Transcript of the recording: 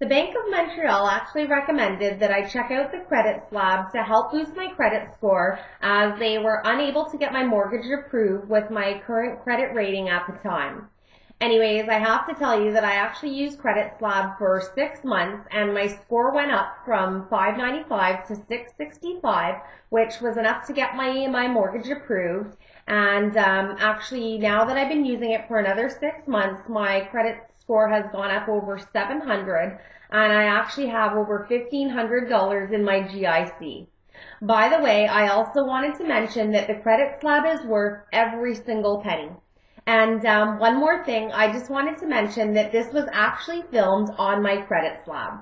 The Bank of Montreal actually recommended that I check out the Credit Slab to help boost my credit score, as they were unable to get my mortgage approved with my current credit rating at the time. Anyways, I have to tell you that I actually used Credit Slab for 6 months, and my score went up from 595 to 665, which was enough to get my mortgage approved. And actually, now that I've been using it for another 6 months, my credit score has gone up over 700, and I actually have over $1,500 in my GIC. By the way, I also wanted to mention that the Credit Slab is worth every single penny. And one more thing, I just wanted to mention that this was actually filmed on my Credit Slab.